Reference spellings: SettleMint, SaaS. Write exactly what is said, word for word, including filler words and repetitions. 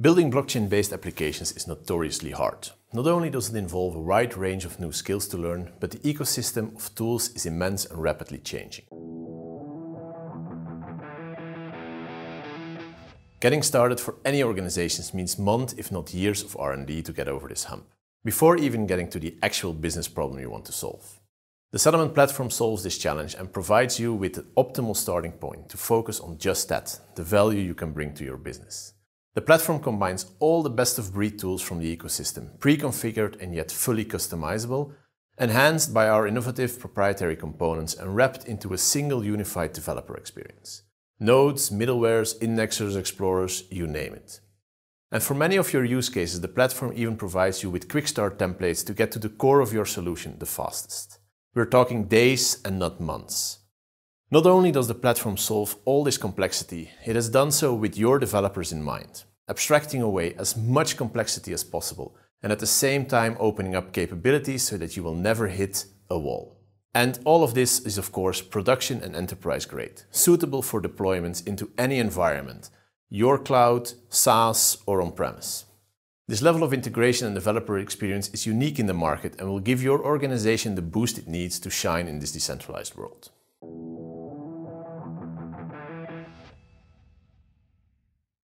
Building blockchain-based applications is notoriously hard. Not only does it involve a wide range of new skills to learn, but the ecosystem of tools is immense and rapidly changing. Getting started for any organizations means months, if not years, of R and D to get over this hump, before even getting to the actual business problem you want to solve. The SettleMint platform solves this challenge and provides you with the optimal starting point to focus on just that, the value you can bring to your business. The platform combines all the best-of-breed tools from the ecosystem, pre-configured and yet fully customizable, enhanced by our innovative proprietary components and wrapped into a single unified developer experience. Nodes, middlewares, indexers, explorers, you name it. And for many of your use cases, the platform even provides you with quick start templates to get to the core of your solution the fastest. We're talking days and not months. Not only does the platform solve all this complexity, it has done so with your developers in mind, abstracting away as much complexity as possible and at the same time opening up capabilities so that you will never hit a wall. And all of this is of course production and enterprise grade, suitable for deployments into any environment, your cloud, SaaS or on-premise. This level of integration and developer experience is unique in the market and will give your organization the boost it needs to shine in this decentralized world.